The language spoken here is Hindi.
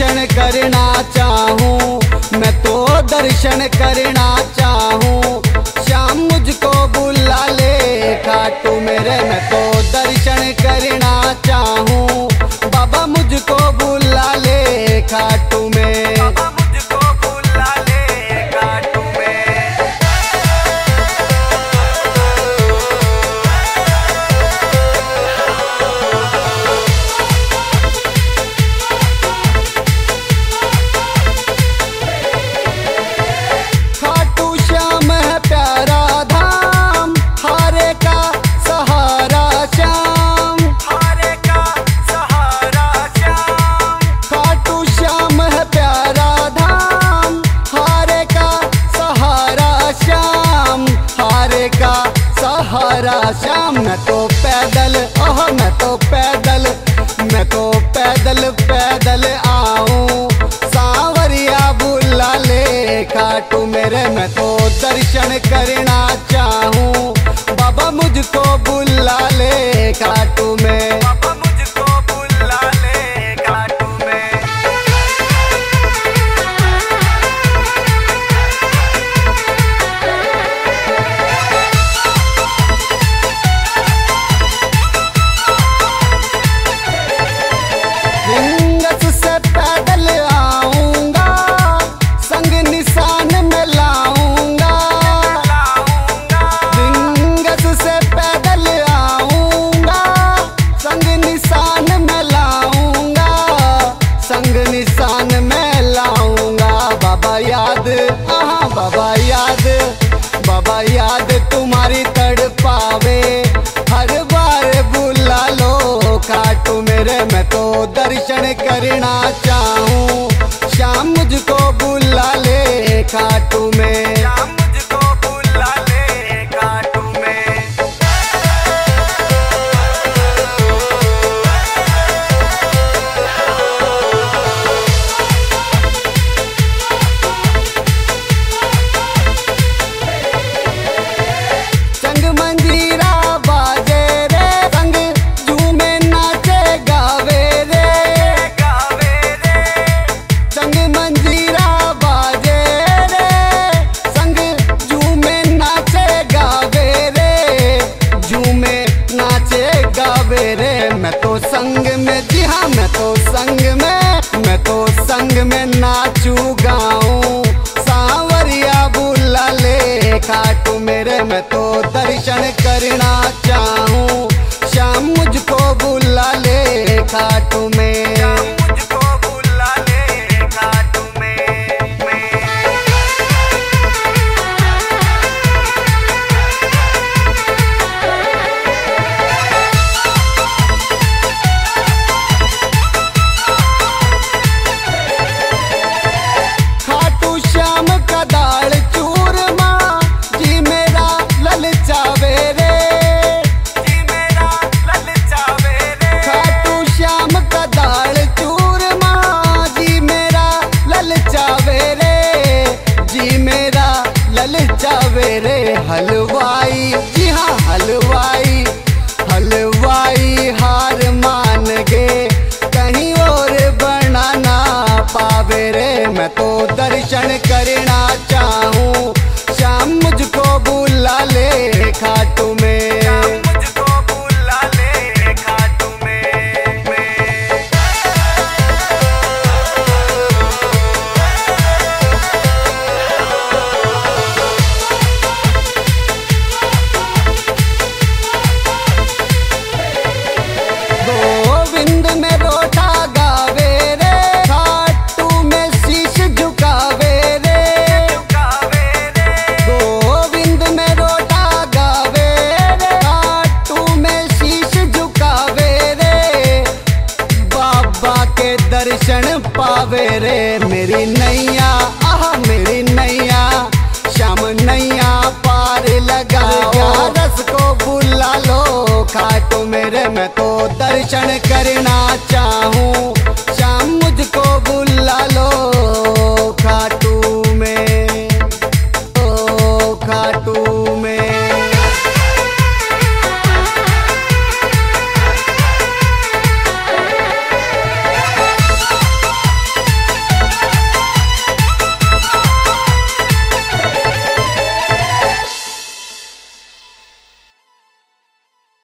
दर्शन करना चाहूँ, मैं तो दर्शन करना चाहूँ। श्याम मुझको बुला ले खाटू मेरे, मैं तो दर्शन करना चाहूँ। बाबा मुझको बुला ले खाटू में। श्याम मैं तो पैदल, ओह मैं तो पैदल, मैं तो पैदल पैदल आऊं। सांवरिया बुला ले खाटू मेरे, मैं तो दर्शन करना चाहूं। बाबा मुझको बुला ले खाटू में। बाबा याद तुम्हारी तड़पावे, हर बार बुला लो खाटू मेरे। मैं तो दर्शन करना चाहूँ, श्याम मुझको बुला ले खाटू में। मैं तो संग में, जी हाँ मैं तो संग में, मैं तो संग में नाचू गाऊं। सांवरिया बुला ले खाटू मेरे, मैं तो दर्शन करना चाहूँ। श्याम मुझको बुला ले खाटू में। हलवाई, जी हाँ हलवाई, हलवाई हार मान गए, कहीं और बनाना पावे रे। मैं तो दर्शन करना चाहूँ, श्याम मुझको बुला ले खाटू में। पावे रे मेरी नैया, आह मेरी नैया, श्याम नैया पार लगा रस को बुला लो खाटू मेरे। मैं तो दर्शन करना चाहूँ,